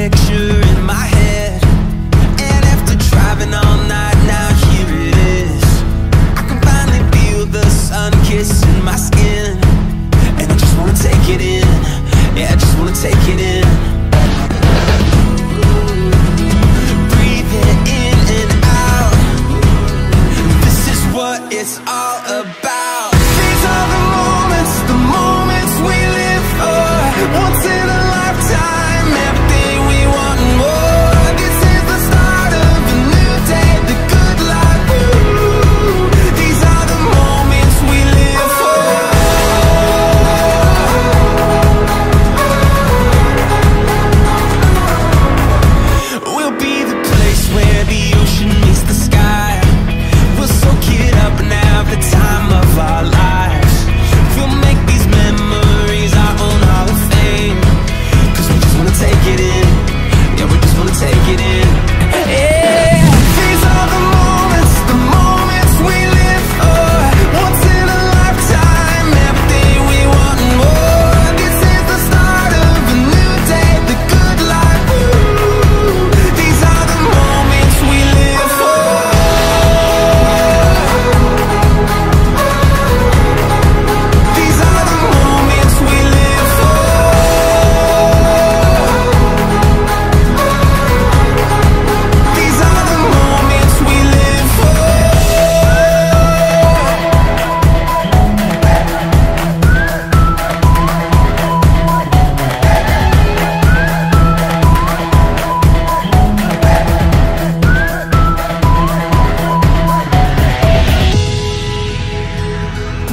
picture in my head, and after driving all night, now here it is. I can finally feel the sun kissing my skin, and I just wanna take it in. Yeah, I just wanna take it in. Breathe it in and out. This is what it's all about. These are the moments we live for. Once in a lifetime.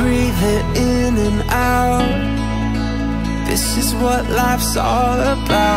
Breathe it in and out. This is what life's all about.